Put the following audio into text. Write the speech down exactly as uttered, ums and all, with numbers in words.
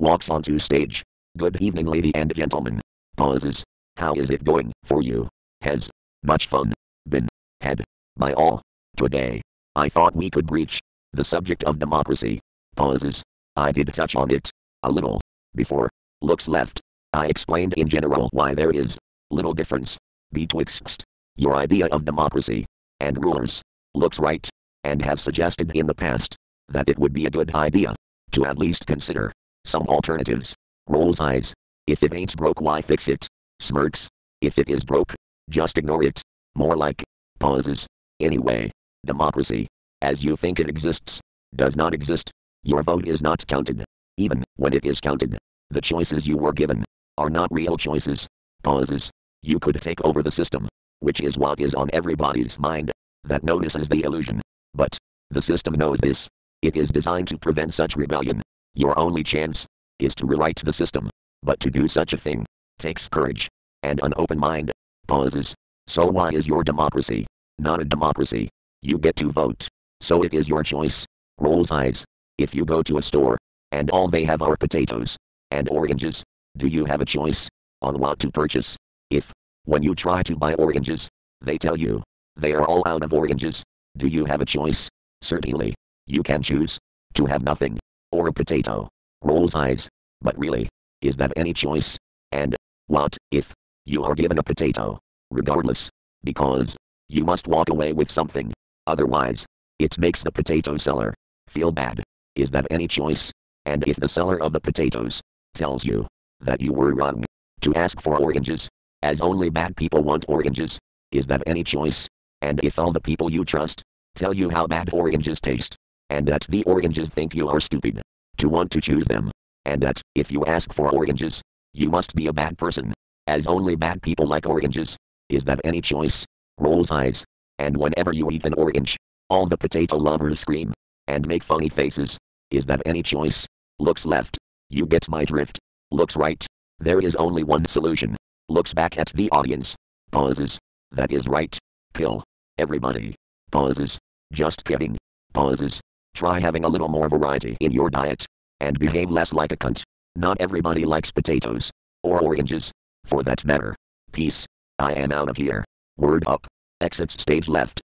Walks onto stage. Good evening, lady and gentlemen. Pauses. How is it going for you? Has much fun been had by all? Today, I thought we could breach the subject of democracy. Pauses. I did touch on it a little before. Looks left. I explained in general why there is little difference betwixt your idea of democracy and rulers. Looks right, and have suggested in the past that it would be a good idea to at least consider some alternatives. Rolls eyes. If it ain't broke, why fix it? Smirks. If it is broke, just ignore it. More like. Pauses. Anyway, democracy, as you think it exists, does not exist. Your vote is not counted. Even when it is counted, the choices you were given are not real choices. Pauses. You could take over the system, which is what is on everybody's mind that notices the illusion. But the system knows this. It is designed to prevent such rebellion. Your only chance is to rewrite the system. But to do such a thing takes courage and an open mind. Pauses. So why is your democracy not a democracy? You get to vote, so it is your choice. Rolls eyes. If you go to a store and all they have are potatoes and oranges, do you have a choice on what to purchase? If, when you try to buy oranges, they tell you they are all out of oranges, do you have a choice? Certainly. You can choose to have nothing, or a potato. Rolls eyes. But really, is that any choice? And what if you are given a potato? Regardless, because you must walk away with something. Otherwise, it makes the potato seller feel bad. Is that any choice? And if the seller of the potatoes tells you that you were wrong to ask for oranges, as only bad people want oranges, is that any choice? And if all the people you trust tell you how bad oranges taste, and that the oranges think you are stupid to want to choose them, and that if you ask for oranges, you must be a bad person, as only bad people like oranges, is that any choice? Rolls eyes. And whenever you eat an orange, all the potato lovers scream and make funny faces. Is that any choice? Looks left. You get my drift. Looks right. There is only one solution. Looks back at the audience. Pauses. That is right. Kill everybody. Pauses. Just kidding. Pauses. Try having a little more variety in your diet, and behave less like a cunt. Not everybody likes potatoes, or oranges, for that matter. Peace. I am out of here. Word up. Exits stage left.